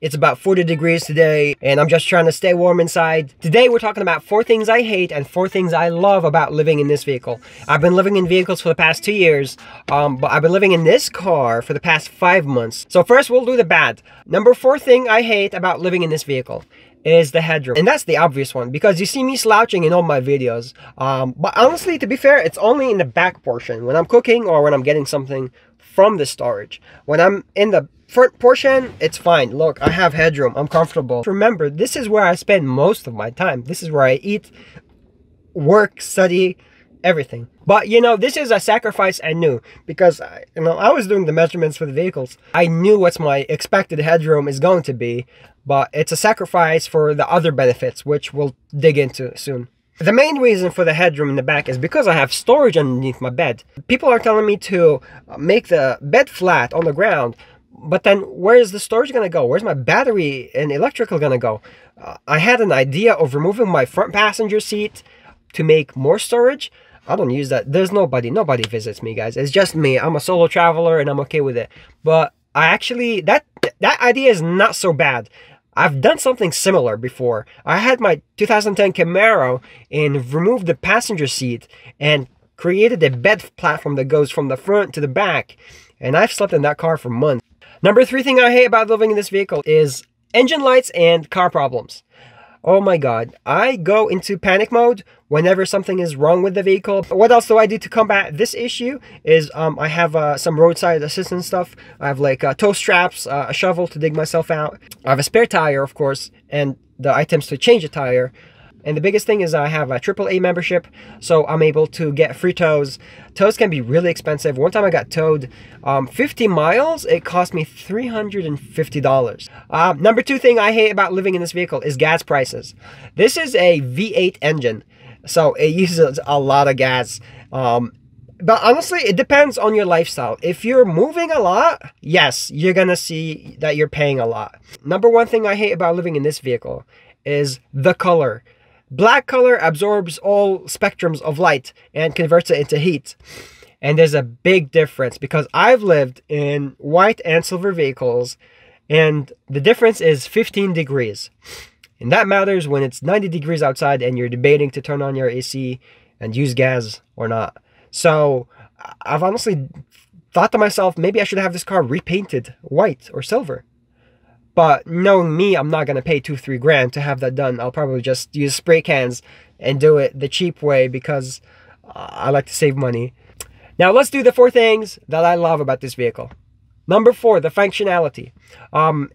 It's about 40 degrees today, and I'm just trying to stay warm inside. Today we're talking about 4 things I hate and 4 things I love about living in this vehicle. I've been living in vehicles for the past 2 years, but I've been living in this car for the past 5 months. So first we'll do the bad. Number 4 thing I hate about living in this vehicle is the headroom. And that's the obvious one, because you see me slouching in all my videos. But honestly, to be fair, it's only in the back portion, when I'm cooking or when I'm getting something from the storage. When I'm in the front portion, it's fine. Look, I have headroom, I'm comfortable. Remember, this is where I spend most of my time. This is where I eat, work, study, everything. But you know, this is a sacrifice I knew, because I was doing the measurements for the vehicles. I knew what my expected headroom is going to be, but it's a sacrifice for the other benefits, which we'll dig into soon. The main reason for the headroom in the back is because I have storage underneath my bed. People are telling me to make the bed flat on the ground, but then where is the storage going to go? Where's my battery and electrical going to go? I had an idea of removing my front passenger seat to make more storage. I don't use that. There's nobody visits me, guys. It's just me. I'm a solo traveler and I'm okay with it. But I actually, that idea is not so bad. I've done something similar before. I had my 2010 Camaro and removed the passenger seat and created a bed platform that goes from the front to the back. And I've slept in that car for months. Number 3 thing I hate about living in this vehicle is engine lights and car problems. Oh my God, I go into panic mode whenever something is wrong with the vehicle. What else do I do to combat this issue is I have some roadside assistance stuff. I have like tow straps, a shovel to dig myself out. I have a spare tire, of course, and the items to change a tire. And the biggest thing is I have a AAA membership, so I'm able to get free tows. Tows can be really expensive. One time I got towed 50 miles, it cost me $350. Number 2 thing I hate about living in this vehicle is gas prices. This is a V8 engine, so it uses a lot of gas. But honestly, it depends on your lifestyle. If you're moving a lot, yes, you're gonna see that you're paying a lot. Number 1 thing I hate about living in this vehicle is the color. Black color absorbs all spectrums of light and converts it into heat. And there's a big difference because I've lived in white and silver vehicles and the difference is 15 degrees. And that matters when it's 90 degrees outside and you're debating to turn on your AC and use gas or not. So I've honestly thought to myself, maybe I should have this car repainted white or silver. But knowing me, I'm not going to pay 2-3 grand to have that done. I'll probably just use spray cans and do it the cheap way because I like to save money. Now let's do the 4 things that I love about this vehicle. Number 4, the functionality.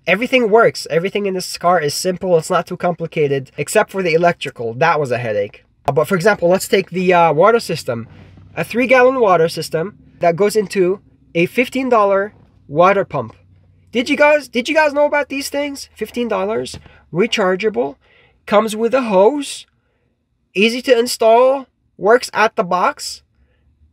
Everything works. Everything in this car is simple. It's not too complicated, except for the electrical. That was a headache. But for example, let's take the water system. A 3-gallon water system that goes into a $15 water pump. Did you guys know about these things? $15, rechargeable, comes with a hose, easy to install, works out the box.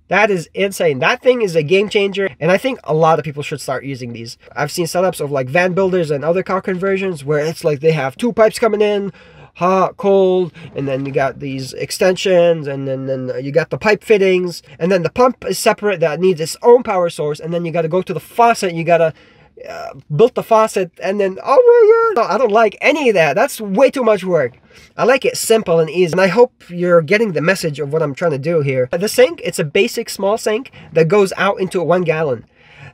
That is insane. That thing is a game changer, and I think a lot of people should start using these. I've seen setups of like van builders and other car conversions where it's like they have 2 pipes coming in, hot, cold, and then you got these extensions, and then you got the pipe fittings, and then the pump is separate that needs its own power source, and then you got to go to the faucet, you got to built the faucet, and then oh my God, I don't like any of that. That's way too much work. I like it simple and easy, and I hope you're getting the message of what I'm trying to do here. The sink, it's a basic small sink that goes out into a 1 gallon.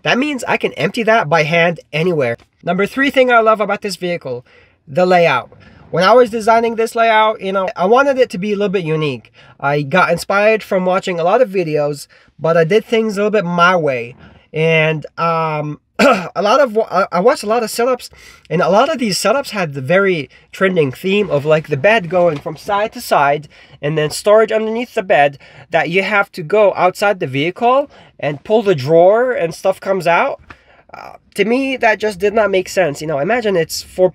That means I can empty that by hand anywhere. Number 3 thing I love about this vehicle, the layout. When I was designing this layout, I wanted it to be a little bit unique. I got inspired from watching a lot of videos, but I did things a little bit my way, and I watched a lot of setups, and a lot of these setups had the very trending theme of like the bed going from side to side and then storage underneath the bed that you have to go outside the vehicle and pull the drawer and stuff comes out. To me, that just did not make sense. Imagine it's 4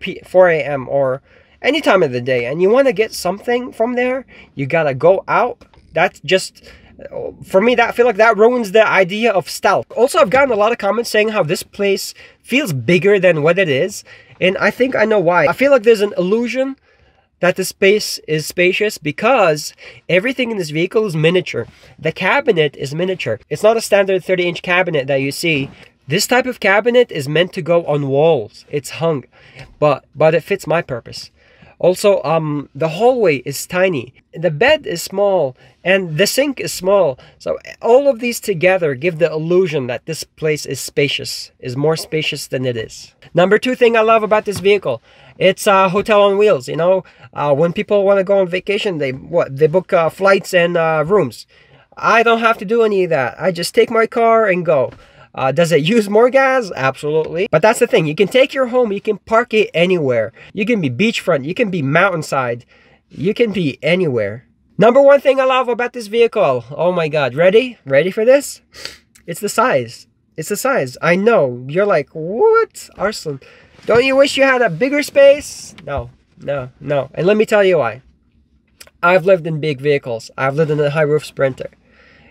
a.m. or any time of the day and you want to get something from there, you gotta go out. That's just, for me, I feel like that ruins the idea of stealth. Also, I've gotten a lot of comments saying how this place feels bigger than what it is, and I think I know why. I feel like there's an illusion that the space is spacious because everything in this vehicle is miniature. The cabinet is miniature. It's not a standard 30-inch cabinet that you see. This type of cabinet is meant to go on walls. It's hung, but it fits my purpose. Also, the hallway is tiny, the bed is small, and the sink is small. So all of these together give the illusion that this place is spacious, is more spacious than it is. Number two thing I love about this vehicle, it's a hotel on wheels. You know, when people want to go on vacation, they book flights and rooms. I don't have to do any of that. I just take my car and go. Does it use more gas? Absolutely. But that's the thing. You can take your home. You can park it anywhere. You can be beachfront. You can be mountainside. You can be anywhere. Number one thing I love about this vehicle. Oh my God. Ready? Ready for this? It's the size. It's the size. I know. You're like, what? Arslan, don't you wish you had a bigger space? No, no, no. And let me tell you why. I've lived in big vehicles. I've lived in a high roof Sprinter.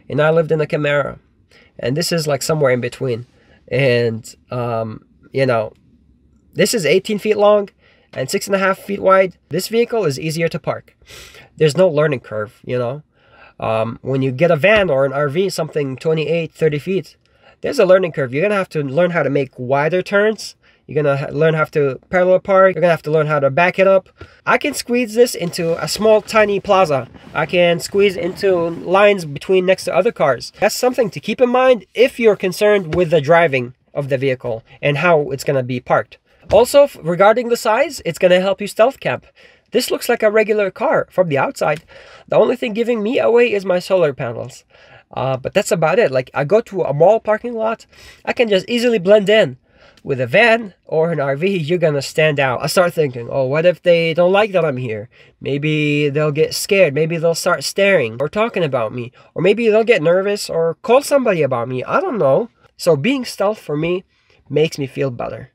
And I lived in a Camaro. And this is like somewhere in between. And, you know, this is 18 feet long and 6.5 feet wide. This vehicle is easier to park. There's no learning curve, you know. When you get a van or an RV, something 28, 30 feet, there's a learning curve. You're going to have to learn how to make wider turns. You're going to learn how to parallel park. You're going to have to learn how to back it up. I can squeeze this into a small, tiny plaza. I can squeeze into lines between next to other cars. That's something to keep in mind if you're concerned with the driving of the vehicle and how it's going to be parked. Also, regarding the size, it's going to help you stealth camp. This looks like a regular car from the outside. The only thing giving me away is my solar panels. But that's about it. Like, I go to a mall parking lot, I can just easily blend in. With a van or an RV, you're gonna stand out. I start thinking, oh, what if they don't like that I'm here? Maybe they'll get scared. Maybe they'll start staring or talking about me. Or maybe they'll get nervous or call somebody about me. I don't know. So being stealth for me makes me feel better.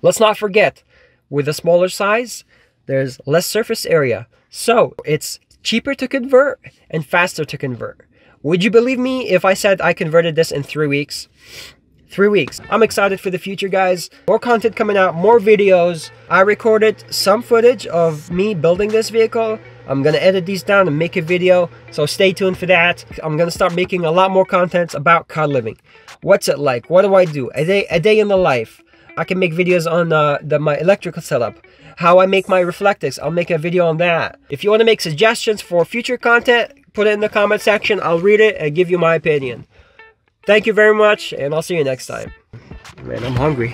Let's not forget, with a smaller size, there's less surface area. So it's cheaper to convert and faster to convert. Would you believe me if I said I converted this in 3 weeks? 3 weeks. I'm excited for the future, guys. More content coming out, more videos. I recorded some footage of me building this vehicle. I'm gonna edit these down and make a video, so stay tuned for that. I'm gonna start making a lot more contents about car living. What's it like? What do I do? A day in the life. I can make videos on my electrical setup. How I make my Reflectix. I'll make a video on that. If you want to make suggestions for future content, put it in the comment section. I'll read it and give you my opinion. Thank you very much, and I'll see you next time. Man, I'm hungry.